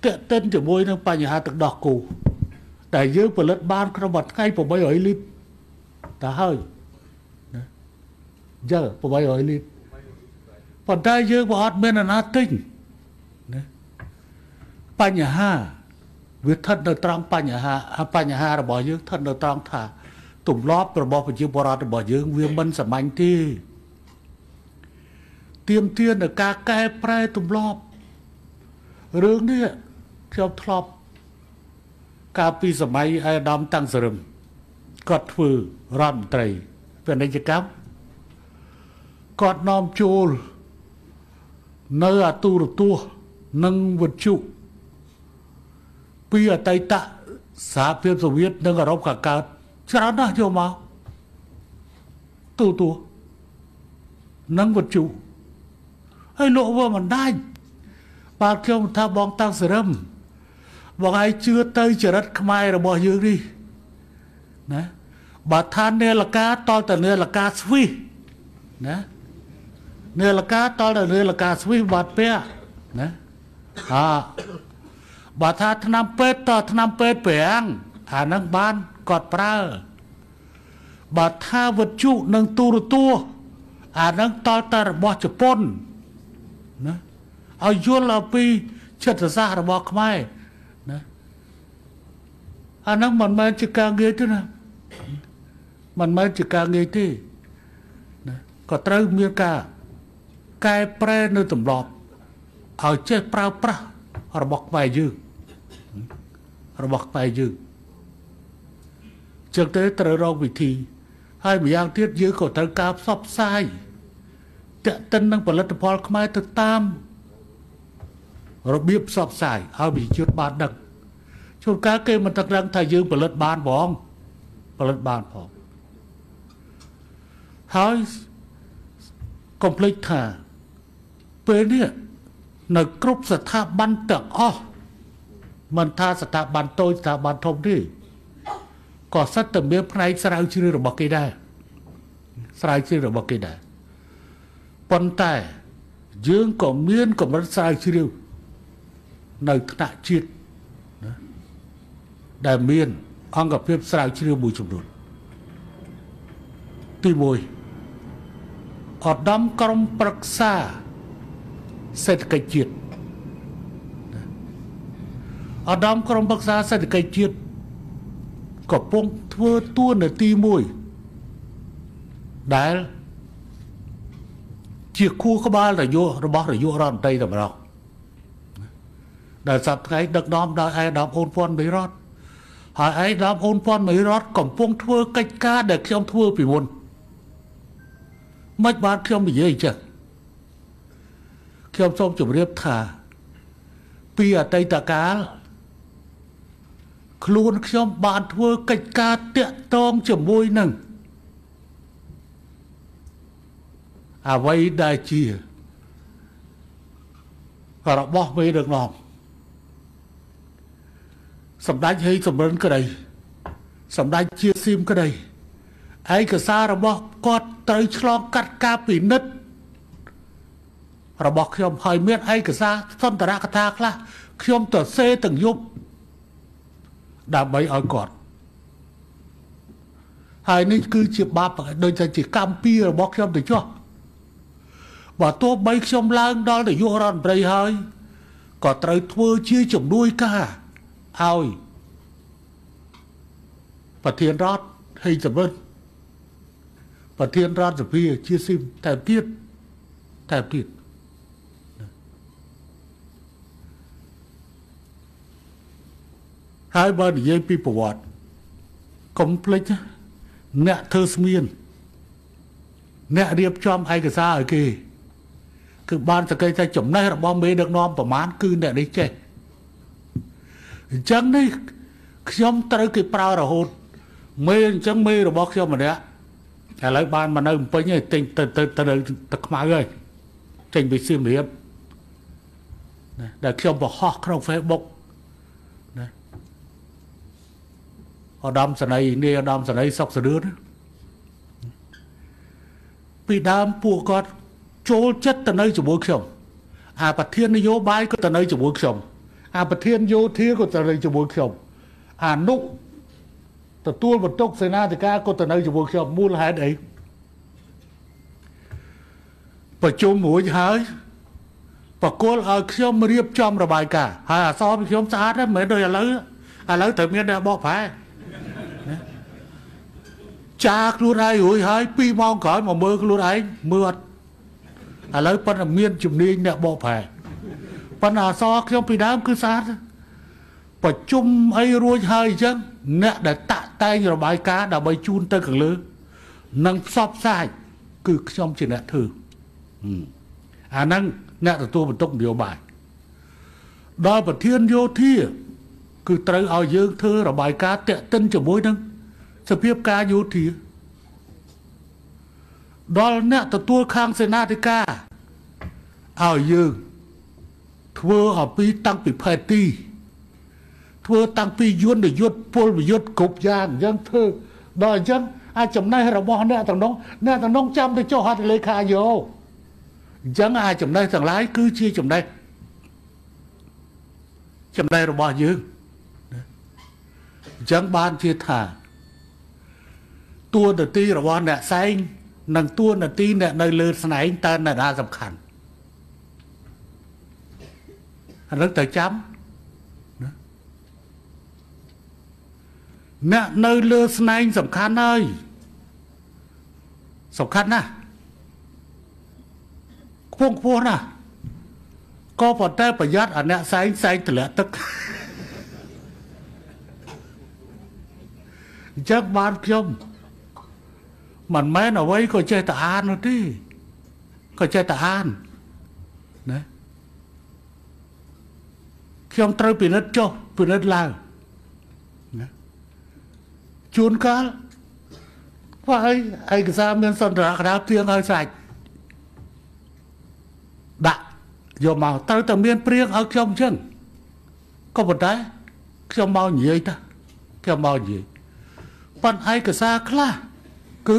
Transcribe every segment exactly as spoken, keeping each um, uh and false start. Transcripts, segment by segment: เต้นเต้นจะมวยนั่งปัญหาตักดอกกูแต่เยอะเปิดเล็ดบ้านขนมไก่ผมไม่อ่อยลิ้นแต่เฮ้ยเยอะผมไม่อ่อยลิ้นพอได้เยอะพอฮอตเมนน่าตึงปัญหาวิธีท่านเดินตรองปัญหาปัญหาเราบอกเยอะท่านเดินตรองถ่าตุ่มล้อประบอบปัจจุบันเราบอกเยอะเวียนมันสมัยที่เตรียมเทียนกาแก้ไพรตุ่มล้อเรื่องนี้เที่ยวทลอบกาปีสมัยไอ้ดำตั้งเสริมกอดฟืร่ำไตรเป็นอะไรจะครับกอดนอมจูลเนื้อตูรตัวนังวัดจุปีอะไรตะสาเพียบสวีทนังกระรบกับการชนะนะเจ้ามาตูตัวนังวัดจุให้โลว่ามันได้บางเที่ยวถ้าบองตั้งเสริมบอกไอ้เชื่อเตยเจริญขมายเราบอกเยอะดินะบาทานเนรกาตอนแต่เนรกาสวีนะเนรกาตอนแต่เนรกาสวีบาทเปียนะอ่าบาทานธนามเปิดต่อธนามเปิดเปียงฐานนังบ้านกอดปลาบาทาวัดจุนังตูรตัวอ่านังตอนแต่บอกจะปนนะเอายุลเอาปีเชิดซาเราบอกขมายอันนั้นมันมาจากการเงินที่นะมันมาจากการเงินที่ก็เติมเมียกากายแปรในตุ่มหลอดเอาเจ็ดเปล่าเปล่าเราบอกไปยืมเราบอกไปยืมจากนั้นเติมรองวิธีให้มีอย่างเทียดยืมก็เติมกาบซอบไซจะเติมนั่งผลิตภัณฑ์ขมายติดตามเราเบียบซอบไซเอาไปจุดบาดดักชนกาเกมันตะรังทายืมเปลือดบานพองเปลือดบานพองหายคอมพลีทค่ะเปเนี่ยในกรุ๊ปสถาบันต่างอ๋อมันท่าสถาบันโตสถาบันทมนี่ก่อสัตว์เต็มเบี้ยภายสลายชื่อระบบกีได้สลายชื่อระบบกีได้ปนแต่ยืมก่อเมียนก่อมันสลายชื่อในขณะจิตได้เมียนอังกับเพียบสลายชื่อบุญชุมนุนตีบุยอดดำกรมปรักษาเศรษฐกิจจิตอดดำกรมปรักษาเศรษฐกิจจิตก็ปงเทือตัวในตีบุยได้เจียคู่ขบ้านระยุระบอกระยุรอดใจแต่เราได้สับไงดักดอมได้ไอ้ดอมโอนฟอนไม่รอดหายไอ้ดอมโอนฟอนไม่รอดก่อมพวงทั่วกัจกาเด็กเที่ยวทั่วปีวนไม่บานเที่ยวมีเยอะจังเที่ยวส้มจุ่มเรียบถ่าปีอะไรตะการครูนเที่ยวบานทั่วกัจกาเตะตองจุ่มบุยหนึ่งเอาไว้ได้จีก็เราบอกไม่ได้หรอกสำนักให้สำเร็จก็ได้สำนักเชียร์ซิมก็ได้ไอ้กษาเราบอกกอดเตยชลองกัดกาปีนิดเราบอกขยมหอยเมียนไอ้กษาส้นตระกระทากละขยมตัวเซตึงยุบดาบใบอ้อยกอดหายนี่คือจีบบาปโดยจะจีกามปีเราบอกขยมถึงชั่วว่าตัวใบขยมล้างดอลถึงยุรอนไปหายกอดเตยทั่วชี้จุ่มด้วยก้าเอาปะเทียนรอดให้จำเริญปะเทียนรอดจะพี่ชี้ซิมแต่เทียดแต่เทียดหายบ้านเยี่ยมปีประวัติคอมเพล็กซ์เนี่ยเธอสมีนเนี่ยเรียบจอมไอ้กระซ่าไอ้เกย์คือบ้านจะเกย์ใจจมในระบอมเบดักนอมประมาณคือเนี่ยได้เจจังนี่ขยมตระกิปลาระหุดเมย์จังเมย์ระบอกขยมมันเนี้ยแต่หลายบ้านมันเอาไปเนี่ยติงติงติงติงตะขมาเลยติงไปซิมเรียบแต่ขยมบอกฮอกเข้าเฟซบุ๊กนะอดำสไนเนี่ยอดำสไนซอกสะดือปีดามปูกอดโจลเจ็ดตะเนยจมูกขยมอาปะเทียนนโยบายก็ตะเนยจมูกขยม อาประเทศโยเทียก็จะเลยจะบวกเขียบอานุแต่ตัวบทตกเสนาธิการก็จะเลยจะบวกเขียบมูลหายได้ประชุมหัวใจประกอบเอาเขียบมาเรียบจอมระบายกาหาซ้อมเขียบสะอาดเหมือนเดิมแล้วอะไรแต่เมียเนี่ยบอกไปจากรูไรหัวใจปีมองก่อนมาเมื่อรูไรเมื่ออะไรปัญหาเมียนจุ่มนี้เนี่ยบอกไปปัญหาซอกย่อมไปน้ำคือซาร์ประชุมไอ้รวยเฮยจังเนี่ยได้ตะไตระบายกาได้ใบจูนเตกเลยนั่งซอบใส่คือช่อมจีนถืออ่านั่งเนี่ยตัวมันต้องเดียวบ่ายโดยประเทศโยธีคือเตยเอาเยอะเธอระบายกาเตะต้นจมูกนั่งสเปียบกาโยธีโดยเนี่ยตัวข้างเสนาธิการเอาเยอะเพื่อเอาปีตั้งปีพายตีเพื่อตั้งปีย้วนเดียวยดพลยดกบยางยังเธอดอยยังอาจำได้เราบอกแน่ต่างน้องแน่ต่างน้องจำได้เจ้าหัดเลยค่ะโยยังอาจำได้ต่างหลายคือชี้จำได้จำได้เราบอกยังยังบ้านเชี่ยถ่าตัวเดตีเราบอกเนี่ยใส่หนังตัวเดตีเนี่ยในเลือดสนายตาเนี่ยน่าสำคัญรักแต่จำเนี่ยในเลือดในสำคัญเลยสำคัญนะพวกพวกน่ะก็พอได้ประหยัดอันเนี้ยใส่ใส่แต่ละตึกจักบานเขียวมันแม่เอาไว้ก็ใจตาอ่านนะที่ก็ใจตาอ่านนะเขียมเตยปีนัดโจปีนัดลาวจูนกันว่าไอ้ไอ้กษัตริย์เมืองสันระกราบเตียงไอ้ใส่ดะโยมเอาเตยแต่เมียนเปรี้ยงเอาเขียมเช่นก็หมดได้เขียมเมาหยีตาเขียมเมาหยีปันไอ้กษัตริย์คล้าcứ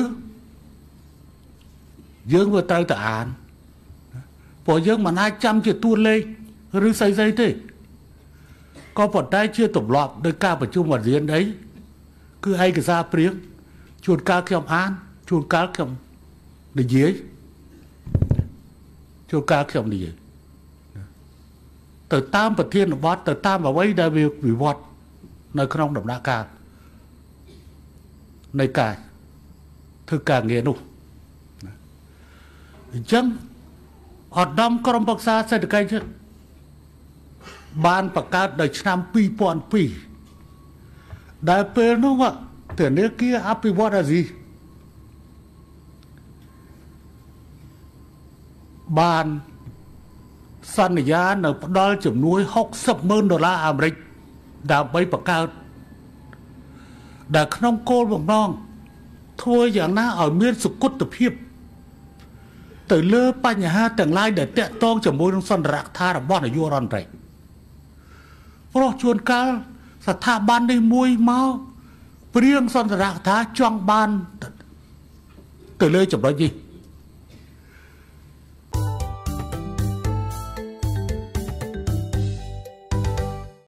dương vừaเตยแต่อ่านพอdươngมันไอ้จำจะตูนเลยหรือใส่ใส่ที่ก็ปลดได้เชื่อตบหลอบโดยการประชุมวันเรียนđấyคือไอ้กระซาเปรี้ยงชวนการเขียมอ่านชวนการเขียมในเยี่ยชวนการเขียมในเยี่ยแต่ตามประเทศวัดแต่ตามมาไว้ได้วิววิวัฒน์ในขนมดำนาการในกายถือการเงินหนุกจังอดดำกรมปรักษาเศรษฐกิจบ้านประกาศได้ชั่งปีปอนปีได้เปิดนู้นว่าเถื่อนเนื้อกี้อัพไปวัดอะไรบ้านสัญญาณเอาดอลจำนวนหกสิบหมื่นดอลลาร์อเมริกได้ไปประกาศได้ขนมโกลบน้องทัวร์อย่างน่าเอาเมียนสุกุลตะเพียบแต่เลือปัญญาแต่งลายเด็ดเตะต้องจมูกต้องสันรักท่าบ้านอายุร้อนแรงเพราะชวนการสถาบันในมวยเมาเปรี้ยงสันรักท้าจ้องบานแต่เลยจบแล้วจี